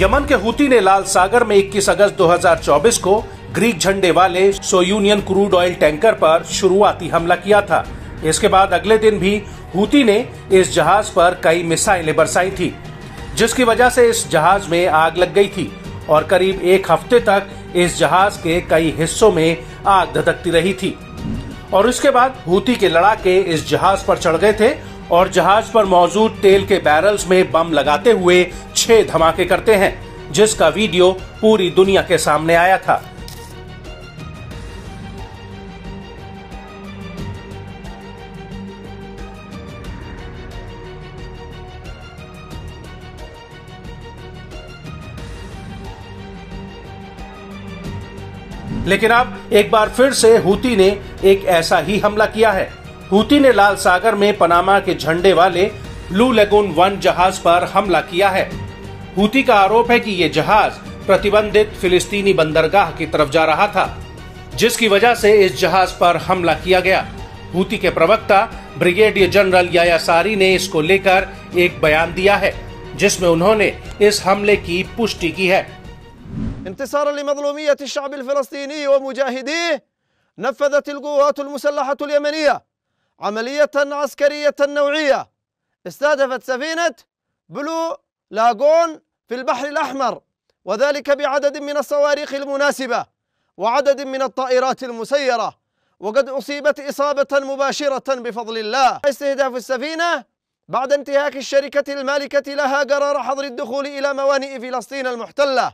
Yemen के Houthi ने लाल सागर में 21 अगस्त 2024 को ग्रीक झंडे वाले सोयूनियन क्रूड ऑयल टैंकर पर शुरुआती हमला किया था। इसके बाद अगले दिन भी हूती ने इस जहाज पर कई मिसाइलें बरसाई थी, जिसकी वजह से इस जहाज में आग लग गई थी और करीब एक हफ्ते तक इस जहाज के कई हिस्सों में आग धधकती रही थी। और इसके बाद हूती के लड़ाके इस जहाज पर चढ़ गए थे और जहाज पर मौजूद तेल के बैरल्स में बम लगाते हुए 6 धमाके करते हैं, जिसका वीडियो पूरी दुनिया के सामने आया था। लेकिन अब एक बार फिर से हूती ने एक ऐसा ही हमला किया है। हूती ने लाल सागर में पनामा के झंडे वाले ब्लू लगून 1 जहाज पर हमला किया है। हूती का आरोप है कि ये जहाज प्रतिबंधित फिलिस्तीनी बंदरगाह की तरफ जा रहा था, जिसकी वजह से इस जहाज पर हमला किया गया। हूती के प्रवक्ता ब्रिगेडियर जनरल यायासारी ने इसको लेकर एक बयान दिया है, जिसमें उन्होंने इस हमले की पुष्टि की है। عملية عسكرية نوعية استهدفت سفينة بلو لاغون في البحر الأحمر، وذلك بعدد من الصواريخ المناسبة وعدد من الطائرات المسيرة، وقد أصيبت إصابة مباشرة بفضل الله. استهداف السفينة بعد انتهاك الشركة المالكة لها قرار حظر الدخول إلى موانئ فلسطين المحتلة.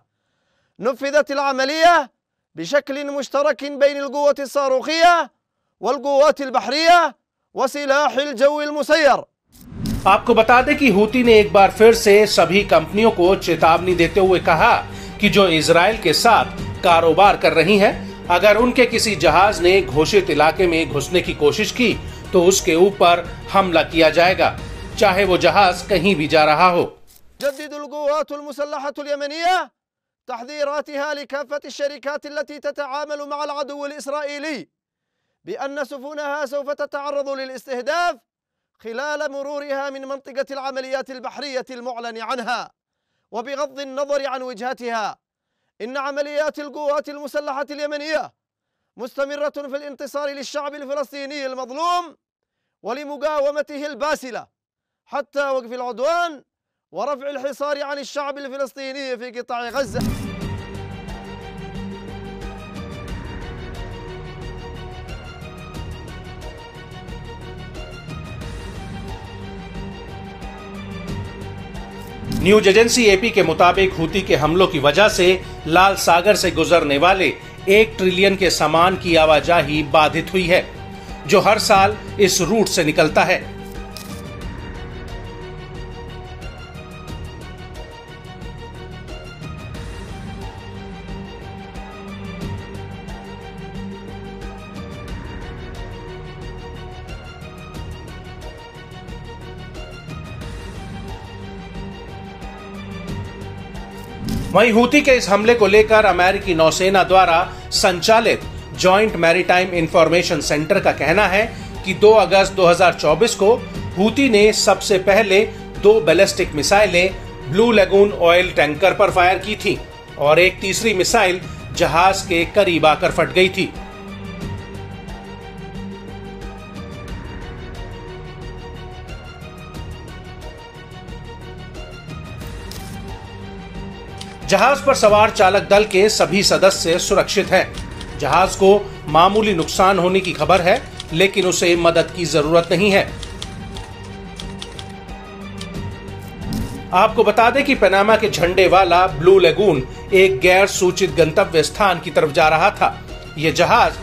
نفذت العملية بشكل مشترك بين القوة الصاروخية والقوات البحرية वसीलाह الجو المسير। आपको बता दें कि हूती ने एक बार फिर से सभी कंपनियों को चेतावनी देते हुए कहा कि जो इजराइल के साथ कारोबार कर रही हैं, अगर उनके किसी जहाज ने घोषित इलाके में घुसने की कोशिश की तो उसके ऊपर हमला किया जाएगा, चाहे वो जहाज कहीं भी जा रहा हो। جدد القوات المسلحة اليمنية تحذيراتها لكافة الشركات التي تتعامل مع العدو الإسرائيلي بأن سفنها سوف تتعرض للاستهداف خلال مرورها من منطقة العمليات البحرية المعلن عنها وبغض النظر عن وجهتها. إن عمليات القوات المسلحة اليمنية مستمرة في الانتصار للشعب الفلسطيني المظلوم ولمقاومته الباسلة حتى وقف العدوان ورفع الحصار عن الشعب الفلسطيني في قطاع غزة. न्यूज एजेंसी एपी के मुताबिक हूती के हमलों की वजह से लाल सागर से गुजरने वाले 1 ट्रिलियन के सामान की आवाजाही बाधित हुई है, जो हर साल इस रूट से निकलता है। वहीं हूती के इस हमले को लेकर अमेरिकी नौसेना द्वारा संचालित जॉइंट मैरीटाइम इंफॉर्मेशन सेंटर का कहना है कि 2 अगस्त 2024 को हूती ने सबसे पहले 2 बैलिस्टिक मिसाइलें ब्लू लगून ऑयल टैंकर पर फायर की थी और एक तीसरी मिसाइल जहाज के करीब आकर फट गई थी। जहाज पर सवार चालक दल के सभी सदस्य सुरक्षित हैं। जहाज को मामूली नुकसान होने की खबर है, लेकिन उसे मदद की जरूरत नहीं है। आपको बता दें कि पनामा के झंडे वाला ब्लू लगून एक गैर सूचित गंतव्य स्थान की तरफ जा रहा था। यह जहाज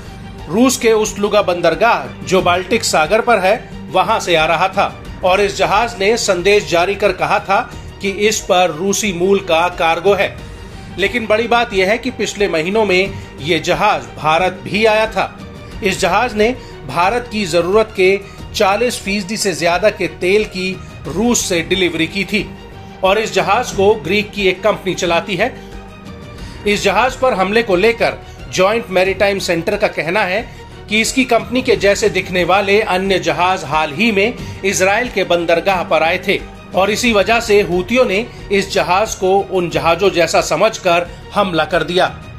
रूस के उस्लुगा बंदरगाह, जो बाल्टिक सागर पर है, वहां से आ रहा था और इस जहाज ने संदेश जारी कर कहा था कि इस पर रूसी मूल का कार्गो है। लेकिन बड़ी बात यह है कि पिछले महीनों में यह जहाज भारत भी आया था। इस जहाज ने भारत की जरूरत के 40% से ज्यादा के तेल की रूस से डिलीवरी की थी और इस जहाज को ग्रीक की एक कंपनी चलाती है। इस जहाज पर हमले को लेकर जॉइंट मैरीटाइम सेंटर का कहना है कि इसकी कंपनी के जैसे दिखने वाले अन्य जहाज हाल ही में इसराइल के बंदरगाह पर आए थे और इसी वजह से हूतियों ने इस जहाज को उन जहाजों जैसा समझकर हमला कर दिया।